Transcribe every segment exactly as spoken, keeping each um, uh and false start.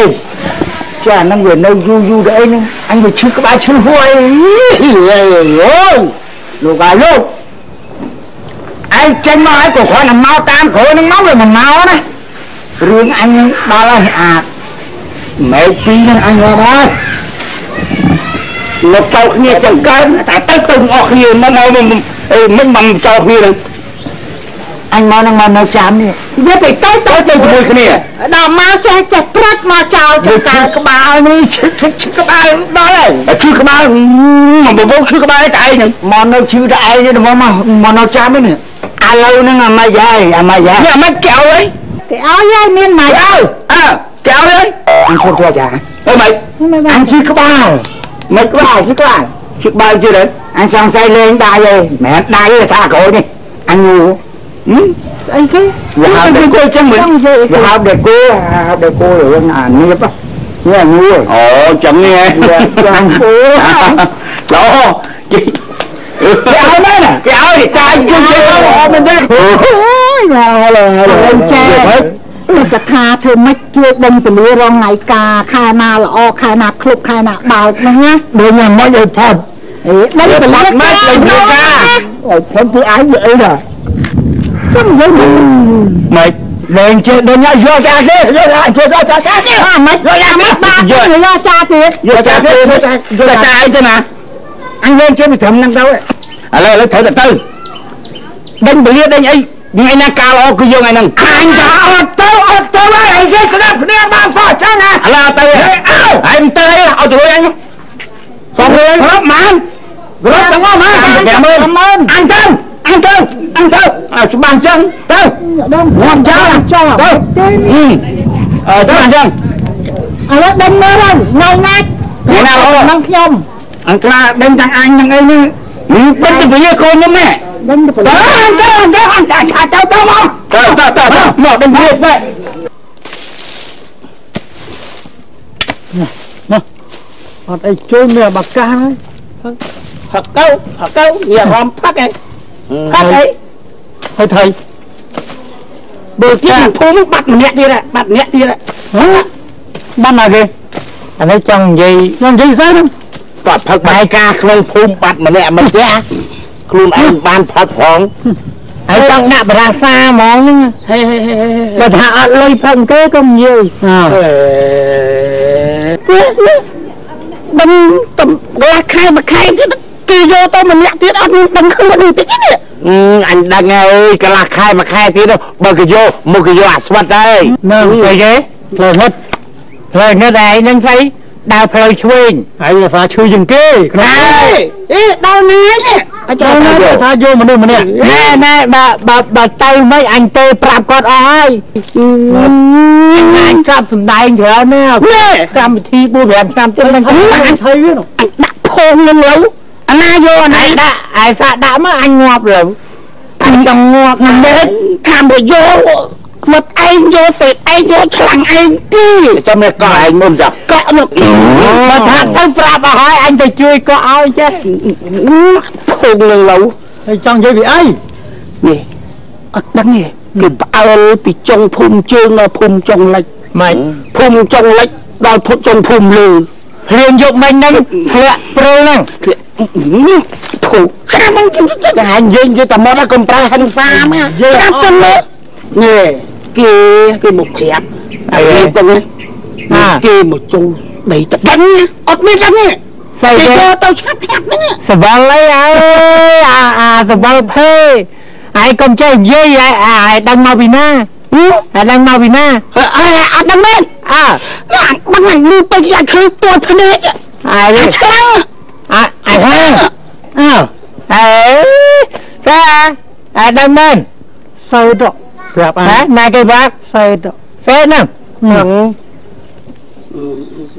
Ê, cha nó người nâu du du đấy nữa. Anh phải chứ các bạn chứ hôi. Lục à lục. Anh trên mái của khoa nằm mau tam khối nó móc rồi mà mau đấy. Rương anh ba la hạt. Mấy tí nữa anh hoa ba. Lục tàu kia chẳng cân. Tại tất từng ngọt nhiều mà ngồi mình. Ê, mất bằng cho kia rồi. Anh mau năng mà nấu chám đi. Dễ phải tới tới tới mùi cái này. Đó mà sẽ chặt rớt mà chào cho cả các bà này. Chứ các bà đó là. Chứ các bà mà bố bố chứ các bà cái ai nữa. Mà nấu chứ cái ai nữa mà nấu chám đi nữa. À lâu nó ngà mai dài, à mai dài. Nè mắt kéo đấy. Cái áo dài miên mày. Kéo, à, kéo đấy. Anh không qua chả. Ê mày, anh chứ các bà. Mày cứ bà chứ các bà. Chứ bà chưa đấy. Anh sang say lên đai rồi. Mẹ đai là xa cổ đi. Anh ngu. Ừ? Ấy cái hào để cô chứ mình hào để cô hào để cô rồi à nếp á nghe ngu rồi ồ chậm nghe chậm cố đó cái áo đấy nè cái áo thì trai chứ không mình đây ôi nào là lên cha cái tha thưa mấy chưa đông từ lúa rong ngày cà khai na là o khai na khục khai na bào nó nhá bây giờ mới được thật đấy là lát mát lên ca ôi thấm cái áo vậy rồi mày lên trên đây nhá do cha thế do cha do cha cha thế mày do cha mày ba người do cha thế do cha thế do cha ấy thế mà anh lên trên thì thầm năm đâu ấy à lời lấy thở từ từ đánh bự lên đánh ấy ngày nay cao o cứ vô ngày nằng anh già o tớ o tớ đấy anh dễ sập nè ba sọ chân à là tớ anh tớ đấy ao tụi anh không đấy rất mạnh rất cảm ơn cảm ơn anh thân anh thân ăn thơ, à chú bàn chân, thơ, làm cháu làm cho, thơ, ừ, ờ chú bàn chân, à nó đâm nó lên, nồi nát, thế nào đó, nông nhom, anh ta đâm thằng anh thằng ấy nữa, bắt được với cô nhá mẹ, đâm được, đó ăn thơ ăn thơ ăn thằng thằng cháu cháu không, thơ thơ thơ, mở đâm huyệt vậy, nè, còn ấy chơi mèo bạc ca đấy, hở câu hở câu mèo rom phát ấy. Phát ấy thầy thầy bờ kia mình thú mất bắt nhẹ đi đấy bắt nhẹ đi đấy bắt nào kìa anh ấy chồng gì chồng gì sao đâu toàn phật bài ca không thú bắt mà mẹ mình kia luôn anh ban phật phong anh chồng nạp ra xa món bật hạ lây phong kế công nhiều bánh tầm lá khai mà khai chứ kỳ vô tôi mình nhẹ tiết ớt nhưng đừng không có đủ tiết chứ ừ anh đang nghe ơi cái là khai mà khai tiết đâu bởi cái vô một cái vô ả xuất đây nâng cái ghế lời hết lời nghe này nâng thấy đào phơi chuyên anh là phá chui dừng kia này đau nế chứ đau nế là phá vô mà đừng mà nè nè nè bà bà bà tay mấy anh tê prạp con ơi anh sắp xùm đáy anh chở nè cầm thi bố bèm xăm chứ anh thấy biết không anh đặt khôn lên lâu anh ai vô này đã ai xạ đã mà anh ngọt rồi anh còn ngọt nằm đấy tham bộ vô một anh vô phệt anh vô thằng anh đi cho mẹ cọ anh mồm dọc cọ một mà thằng thằng bà bà hỏi anh thì chui cọ áo chứ không lường lẩu thầy trong chơi bị ấy nè ớt đắng nè đừng bao bị trong phun chương là phun trong lạch mày phun trong lạch đòi phun trong phun lừ liền dụng mình đấy lẹ pro năng thủ ra mong chúng ta hành dinh chứ tao đã cầm tay hành xa mà ra chân nữa nè kia kia một phép kia tao nghe kia một châu đầy tập bắn nha ọt biết lắm nha kia cho tao sát phép nữa sợ vâng lấy ơi à à sợ vâng phê ai cầm chơi dây ai ai đang mau vì na ai đang mau vì na ai đang lên à bắn này lưu bây giờ cứ tuột thân hết ai đi à ai ha à ai ra ai đang men say độ đẹp á này cái bác say độ phê nè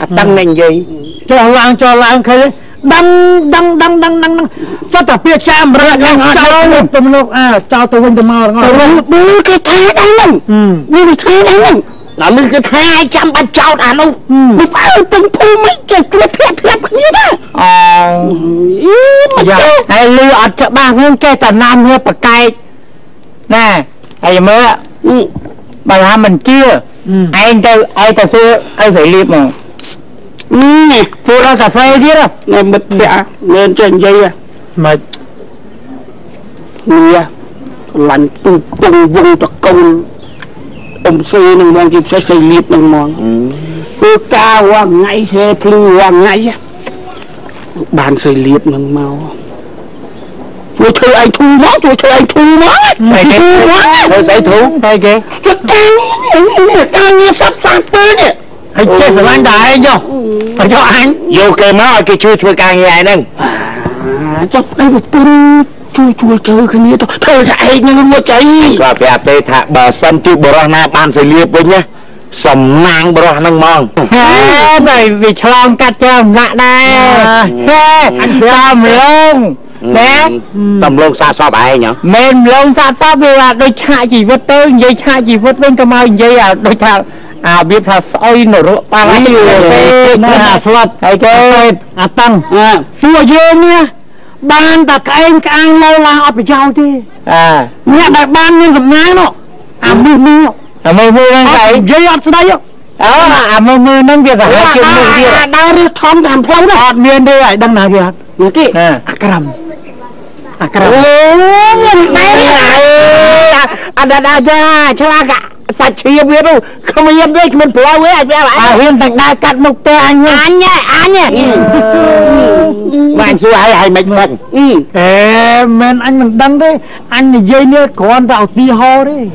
đăng nền gì cho lang cho lang khơi đăng đăng đăng đăng đăng đăng sao tập việc cha mà đăng sao được tụi nó à sao tụi mình tụi mò tụi nó bứ cái thái đăng lên như cái thái đăng lên là mình cái hai trăm ba trâu đàn ông mình phải ở từng thu mấy cái chuyện phép phép như đó ờ hay lưu ở chợ ba không cái tờ nam hơi bậc cay nè thầy mới ạ bằng hai mình chia ừ. Anh đâu ai cà phê anh phải liệm mà ừ phô ra cà phê biết không này bật bẹ lên trên dây à mệt nghe lạnh tung tung vung tật công ông xe nằm mang kịp xe xe liệp nằm mòn cứ ca qua ngay xe plu qua ngay bàn xe liệp nằm mau tôi thưa anh thu nó tôi thưa anh thu nó mày cái tôi sẽ thú thôi kìa đang sắp sắp tới nè anh chết phải anh đại cho phải cho anh vô kề má cái chui chui càng dài nè cho anh một tin chui chui chơi cái này thôi thôi chạy nhưng mà chạy và về đây thà bờ sân chui bờ ra na bàn xe liệp với nhá sầm nang bờ ra nang mòn này vì tròn cắt cho ngã đây anh làm luôn nè tầm lông xa xóa bài nhở mềm lông xa xóa bây giờ đôi chạy chỉ vứt tới dây chạy chỉ vứt lên cầm ai dây à đôi chạy à biết thà soi nổ rộ ba lá nó hà sọt thầy kê à tăng chùa dê nha ban ta các anh các anh lâu là ọp chào thì à nhẹ đại ban nên dùm nhái nó à mưu mưu à mưu mưu đang chạy dây ọp xuống đây à mưu mưu nâng kìa giả hai kiếm mưu kìa đau rưu thom thầm phóng đó ọt miên đê lại đăng nào kìa nhớ kì à càm akram ada aja celaka sachi biết đâu không biết đấy mình plau ấy anh à huyên thành đa cắt mục tê anh anh nhá anh nhá bạn xưa ai ai mệt mệt em men anh mình đăng đấy anh này dây nữa còn tạo ti ho đấy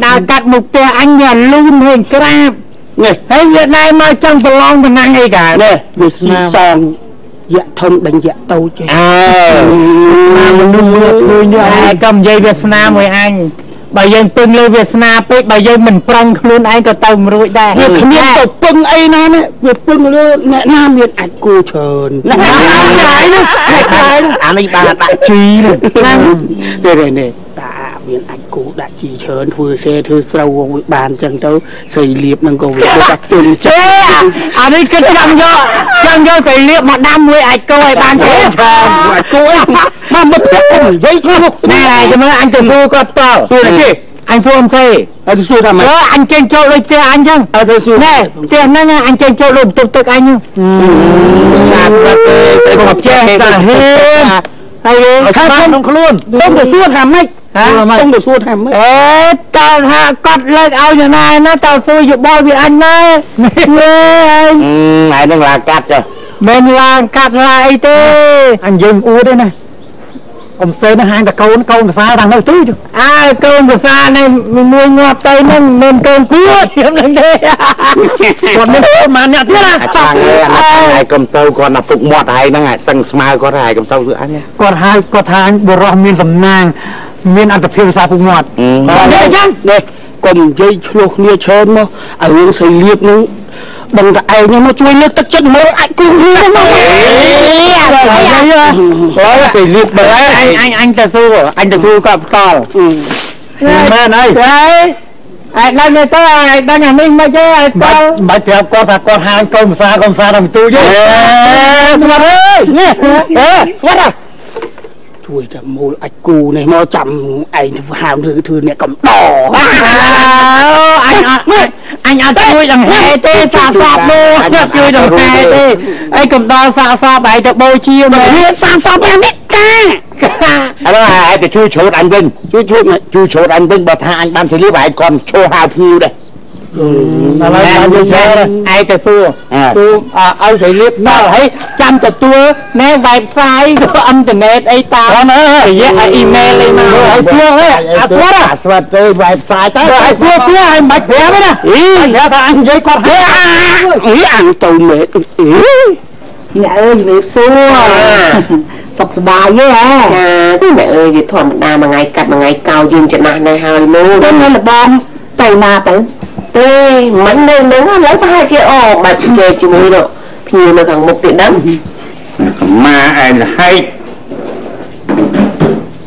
đa cắt mục tê anh nhà luôn hình crab này thấy hiện nay mà trong salon mình ăn gì cả này được son dạ thông đánh dạ tâu chứ à mình đun nước thôi như ai cầm dây Việt Nam với anh bây giờ từng lên Việt Nam ấy bây giờ mình prong luôn anh có tàu mũi đây việc miếng tàu pưng ấy nó đấy việc pưng luôn mẹ nam Việt anh cô tròn cái đó cái đó anh ấy bà đại trí này này này viên anh cũ đã chỉ chớn vừa xe thưa sâu với bàn chẳng đâu xây liệp năng cầu với các tuần chế à đây cái chẳng do chẳng do xây liệp mà đam với anh cô ấy bàn chế mà cô ấy mà mất tiền dây thuốc này này cho mấy anh chồng tôi có tờ tôi là gì anh thua không thầy anh thua làm đó anh trên chỗ lên xe anh chăng này tiền này này anh trên chỗ lùm tục tục anh nhưng làm cái cái hộp che cả hết ai đấy không không luôn không được suốt hàm mày không được suốt hàm mày ê tao hạ cắt lên ao nhà này nó tao xui dụng bao việc anh đấy nghe anh này đang là cắt rồi mình làm cắt lại thế anh dừng u đây này ông sơn nó hai là câu nó câu mà xa đang đâu chứ à câu mà xa này mình mua ngọt tây nó mềm cơm cua hiếm lên đây còn mình mà nhặt thế là hai cầm tâu còn là phục mọt hay nó ngại sân smile có hai cầm tâu giữa nhé còn hai có tháng bồ rò miên dầm nàng miên ăn tập phiêu xa phục mọt đây chăng đây còn dây chuộc nia chơn nó ở hướng xây liệp nó bằng cái ấy nó chui nước tất chất mới anh cũng hư mà phải liệp bờ anh anh anh ta xu anh ta xu cặp tàu mẹ này anh đang người ta đang nhà mình mà chứ anh tao mà chèo con thật con hai con xa con xa làm tôi chứ mà ơi nghe quát à chui chậm mồ ạch cù này mò chậm anh hàm thứ thứ này cầm đỏ anh anh ăn chui đằng hè tê xả xọp luôn chui đằng hè tê anh cầm đo xả xọp anh được bôi chiêu mà xả xọp em biết ca anh nói ai thì chui chốt anh Vinh chui chui chui chốt anh Vinh bật hai anh ban xử lý bài còn show hào phiêu đây ai thì xua xua anh xử lý nó ấy chăm tập tua né wifi rồi internet ấy tao email lên mà rồi xua ấy xua đó xua tới website tới rồi xua xua anh bạch vẽ với nè anh vẽ thằng anh giấy quạt thế ý ăn tàu mệt ý mẹ ơi mẹ xua sọc bài với hả mẹ ơi cái thằng mình đa mà ngày cắt mà ngày cao dương trận này này hai luôn đó là bom tay mà tới ê mảnh đây nó lấy hai cái ồ bạch chè chùi rồi nhiều là thằng một tiện đấm mà anh là hay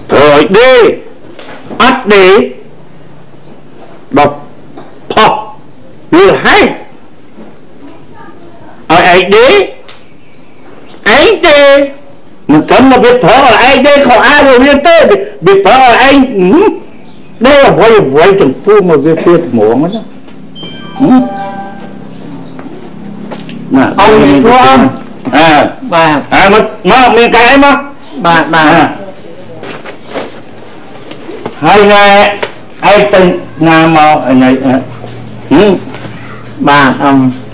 rồi đi bắt đi đọc phọc như hay ở anh đi anh đi mình cấm là biết phở là anh đi khỏi ai rồi biết tới biết phở là anh Đây là quay quay từng phu mà về phía muộn đó. Mà ông con à bà à mà mà mình cái mà bà bà hai ngày ai từng ngày mà ngày bà ông